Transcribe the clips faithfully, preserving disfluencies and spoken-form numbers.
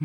Ah!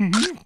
Mm-hmm.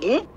Maggie.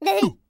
No.